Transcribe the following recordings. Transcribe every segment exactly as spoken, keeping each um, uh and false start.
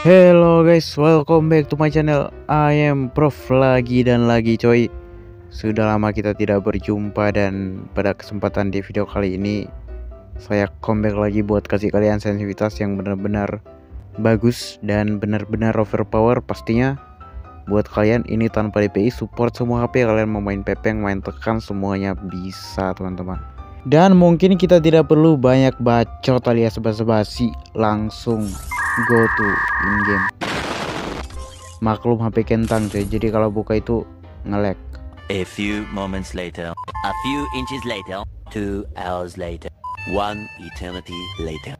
Hello guys, welcome back to my channel. I am Prof lagi dan lagi coy. Sudah lama kita tidak berjumpa dan pada kesempatan di video kali ini saya comeback lagi buat kasih kalian sensitivitas yang benar-benar bagus dan benar-benar overpower pastinya. Buat kalian ini tanpa D P I, support semua H P, kalian mau main pepeng, main tekan, semuanya bisa teman-teman. Dan mungkin kita tidak perlu banyak bacot alias basa-basi, langsung go to in game. Maklum H P kentang cuy, jadi kalau buka itu nge-lag. A few moments later, a few inches later, two hours later, one eternity later.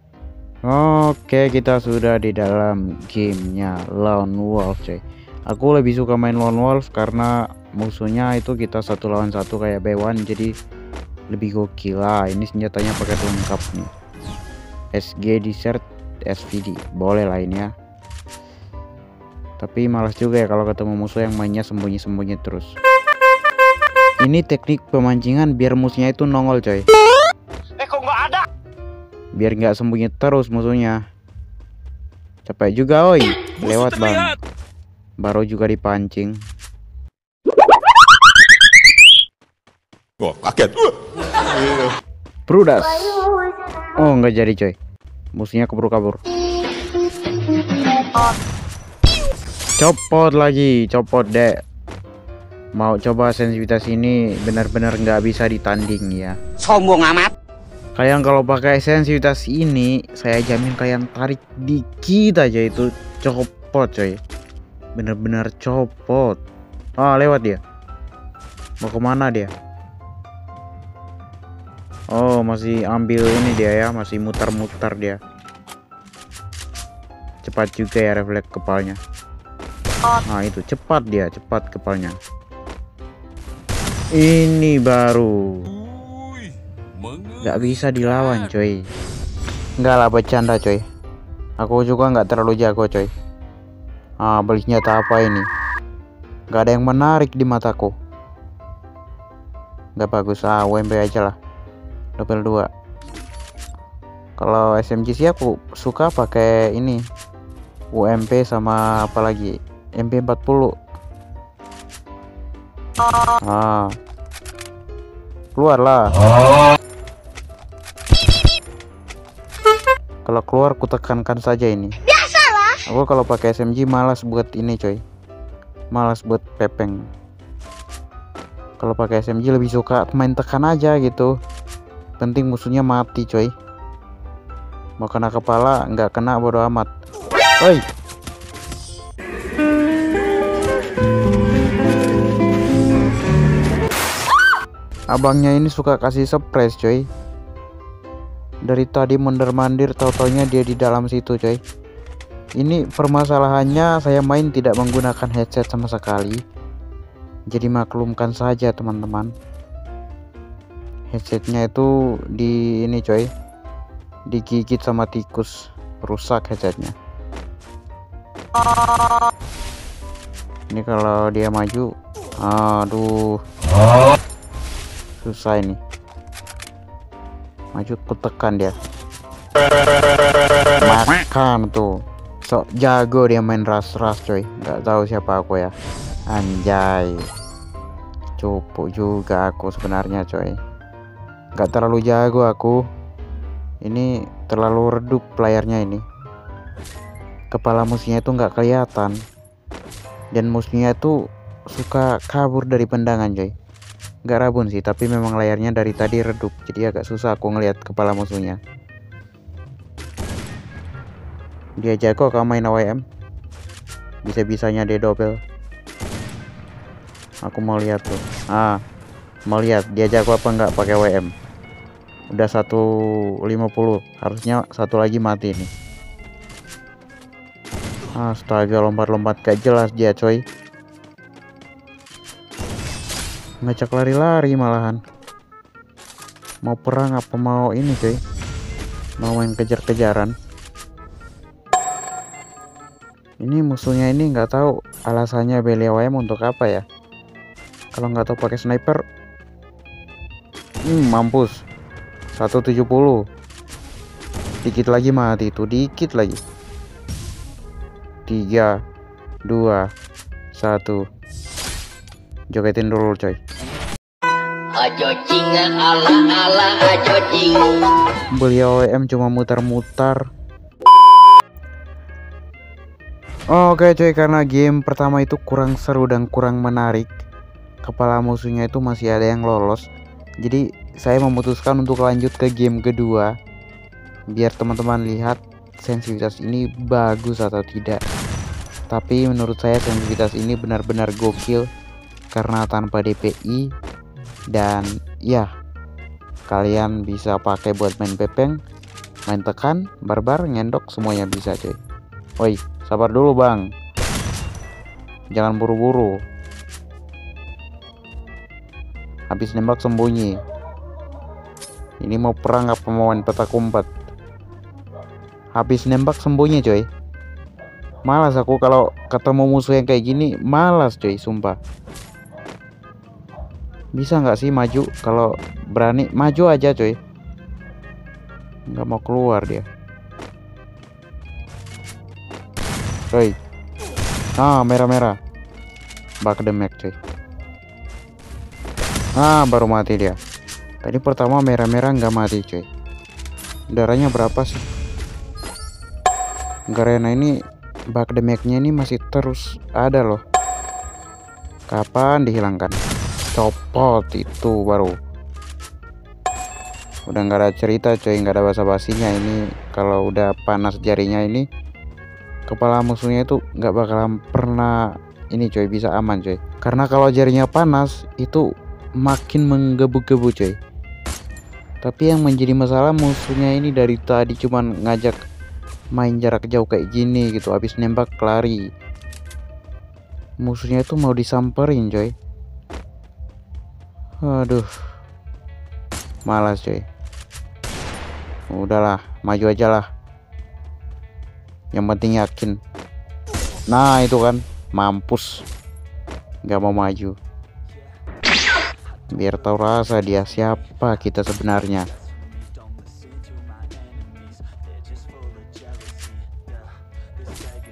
Oke, kita sudah di dalam gamenya Lone Wolf cuy. Aku lebih suka main Lone Wolf karena musuhnya itu kita satu lawan satu kayak B satu, jadi lebih gokil lah. Ini senjatanya pakai lengkap nih, S G Desert S V D, boleh lah ini ya. Tapi malas juga ya kalau ketemu musuh yang mainnya sembunyi-sembunyi terus. Ini teknik pemancingan biar musuhnya itu nongol coy. Eh kok nggak ada? Biar nggak sembunyi terus musuhnya. Capek juga oi, lewat bang. Baru juga dipancing. Wah kaget. Prudas. Oh nggak jadi coy. Musuhnya keburu kabur. Copot lagi, copot dek. Mau coba sensitivitas ini benar-benar nggak bisa ditanding ya. Sombong amat. Kalian kalau pakai sensitivitas ini, saya jamin kalian tarik dikit aja itu copot coy. Benar-benar copot. Ah lewat dia. Mau kemana dia? Oh masih ambil ini dia ya, masih mutar-mutar dia. Cepat juga ya refleks kepalanya. Nah itu cepat dia, cepat kepalanya. Ini baru nggak bisa dilawan coy. Nggak lah bercanda coy. Aku juga nggak terlalu jago coy. Ah beli senjata apa ini? Nggak ada yang menarik di mataku. Nggak bagus, ah W M P aja lah. Level dua. Kalau S M G sih aku suka pakai ini U M P sama apalagi M P empat puluh. Ah keluarlah. Kalau keluar ku tekankan saja ini. Biasalah. Aku kalau pakai S M G malas buat ini coy, malas buat pepeng. Kalau pakai S M G lebih suka main tekan aja gitu. Penting musuhnya mati coy. Mau kena kepala nggak kena bodo amat. Oi. Abangnya ini suka kasih surprise coy. Dari tadi mondar-mandir, tau-taunya dia di dalam situ coy. Ini permasalahannya saya main tidak menggunakan headset sama sekali. Jadi maklumkan saja teman-teman. Headsetnya itu di ini coy, digigit sama tikus, rusak headsetnya. Ini kalau dia maju, aduh, susah ini. Maju kutekan dia, makan tuh. Sok jago dia main ras-ras coy, nggak tahu siapa aku ya. Anjay, cupu juga aku sebenarnya coy. Gak terlalu jago aku. Ini terlalu redup playernya ini. Kepala musuhnya itu nggak kelihatan. Dan musuhnya itu suka kabur dari pandangan coy. Gak rabun sih, tapi memang layarnya dari tadi redup. Jadi agak susah aku ngelihat kepala musuhnya. Dia jago kalau main A W M. Bisa-bisanya dia dobel. Aku mau lihat tuh. Ah, mau lihat dia jago apa enggak pakai W M. Udah satu lima puluh, harusnya satu lagi mati nih. Astaga, lompat-lompat gak jelas dia coy. Ngecek lari-lari malahan. Mau perang apa mau ini coy? Mau main kejar-kejaran. Ini musuhnya ini nggak tahu alasannya beliau untuk apa ya. Kalau nggak tahu pakai sniper, hmm, mampus. seratus tujuh puluh. Dikit lagi mati itu, dikit lagi. tiga dua satu. Jogetin dulu coy. Beliau W M cuma mutar-mutar. Oke coy, karena game pertama itu kurang seru dan kurang menarik, kepala musuhnya itu masih ada yang lolos. Jadi saya memutuskan untuk lanjut ke game kedua, biar teman-teman lihat sensitivitas ini bagus atau tidak. Tapi menurut saya sensitivitas ini benar-benar gokil, karena tanpa D P I, dan ya kalian bisa pakai buat main pepeng, main tekan, barbar, ngendok, semuanya bisa coy. Woi, sabar dulu bang, jangan buru-buru. Habis nembak sembunyi. Ini mau perang apa mau main petak umpet? Habis nembak sembunyi coy. Malas aku kalau ketemu musuh yang kayak gini, malas coy, sumpah. Bisa nggak sih maju? Kalau berani maju aja coy. Nggak mau keluar dia coy. Ah, merah-merah, bak demek coy. Ah, baru mati dia. Tadi pertama merah-merah nggak mati coy. Darahnya berapa sih? Garena ini, bak demeknya ini masih terus ada loh. Kapan dihilangkan? Copot itu baru. Udah nggak ada cerita coy, nggak ada basa-basinya ini. Kalau udah panas jarinya ini, kepala musuhnya itu nggak bakalan pernah ini coy, bisa aman coy. Karena kalau jarinya panas itu makin menggebu-gebu coy. Tapi yang menjadi masalah musuhnya ini dari tadi cuman ngajak main jarak jauh kayak gini gitu. Habis nembak lari. Musuhnya itu mau disamperin coy. Aduh, malas coy. Udahlah, maju aja lah. Yang penting yakin. Nah itu kan, mampus, nggak mau maju. Biar tahu rasa dia siapa kita sebenarnya.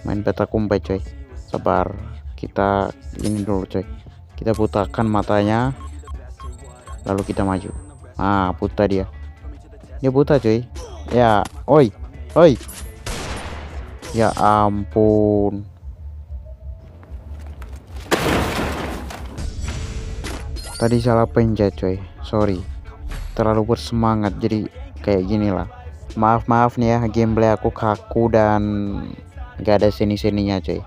Main petak umpet coy. Sabar, kita ini dulu coy. Kita putakan matanya, lalu kita maju. Ah, buta dia. Dia buta cuy. Ya, oi, oi. Ya ampun. Tadi salah pencet cuy. Sorry. Terlalu bersemangat jadi kayak ginilah. Maaf maaf nih ya, gameplay aku kaku dan nggak ada seni-seninya cuy.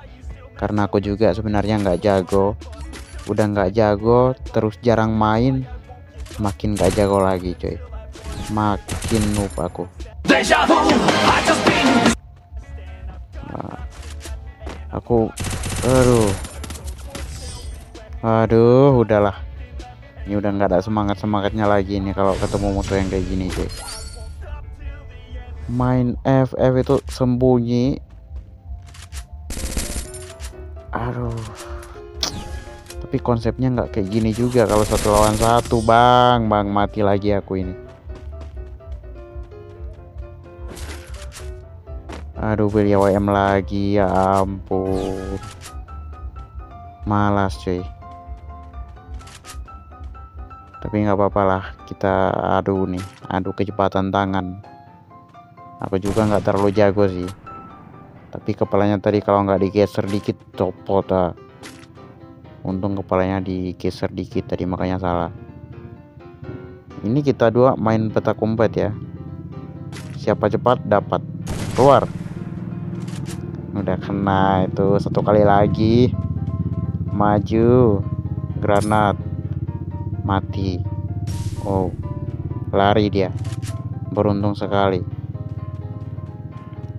Karena aku juga sebenarnya nggak jago. Udah nggak jago, terus jarang main. Makin gak jago lagi coy, makin noob aku. Nah, aku aduh aduh udahlah, ini udah nggak ada semangat semangatnya lagi ini kalau ketemu musuh yang kayak gini coy. Main F F itu sembunyi, aduh. Tapi konsepnya nggak kayak gini juga kalau satu lawan satu bang. Bang, mati lagi aku ini. Aduh, beli W M lagi, ya ampun. Malas cuy. Tapi nggak apa-apalah, kita adu nih, adu kecepatan tangan. Aku juga nggak terlalu jago sih. Tapi kepalanya tadi kalau nggak digeser dikit, copot ah. Untung kepalanya digeser dikit tadi, makanya salah. Ini kita dua main petak umpet ya. Siapa cepat dapat. Keluar. Udah kena itu. Satu kali lagi. Maju. Granat. Mati. Oh, lari dia. Beruntung sekali.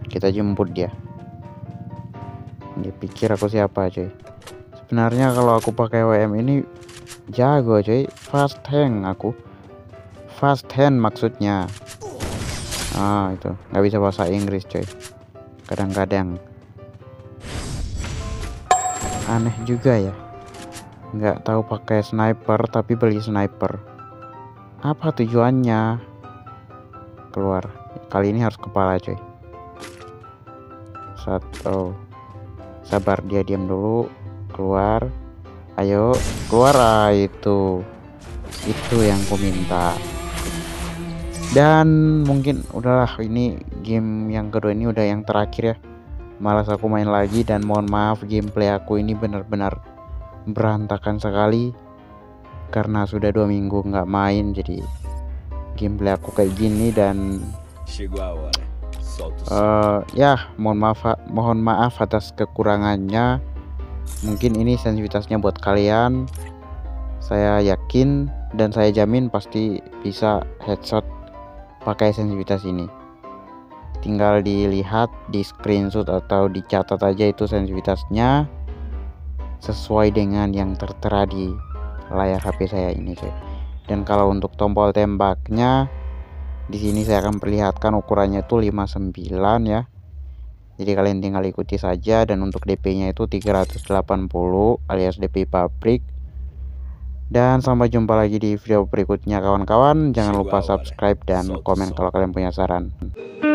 Kita jemput dia. Dia pikir aku siapa cuy. Sebenarnya kalau aku pakai W M ini jago coy, fast hand aku, fast hand maksudnya. Ah itu nggak bisa bahasa Inggris coy, kadang-kadang. Aneh juga ya, nggak tahu pakai sniper tapi beli sniper. Apa tujuannya? Keluar. Kali ini harus kepala coy. Satu. Sabar, dia diam dulu. Keluar. Ayo keluar. Ah, itu itu yang ku minta. Dan mungkin udahlah, ini game yang kedua ini udah yang terakhir ya. Malas aku main lagi dan mohon maaf, gameplay aku ini benar-benar berantakan sekali karena sudah dua minggu nggak main. Jadi gameplay aku kayak gini dan uh, ya mohon maaf mohon maaf atas kekurangannya. Mungkin ini sensitivitasnya buat kalian. Saya yakin dan saya jamin pasti bisa headshot pakai sensitivitas ini. Tinggal dilihat di screenshot atau dicatat aja itu sensitivitasnya sesuai dengan yang tertera di layar H P saya ini coy. Dan kalau untuk tombol tembaknya di sini saya akan perlihatkan ukurannya itu lima puluh sembilan ya. Jadi kalian tinggal ikuti saja. Dan untuk D P-nya itu tiga ratus delapan puluh alias D P pabrik. Dan sampai jumpa lagi di video berikutnya kawan-kawan. Jangan lupa subscribe dan komen kalau kalian punya saran.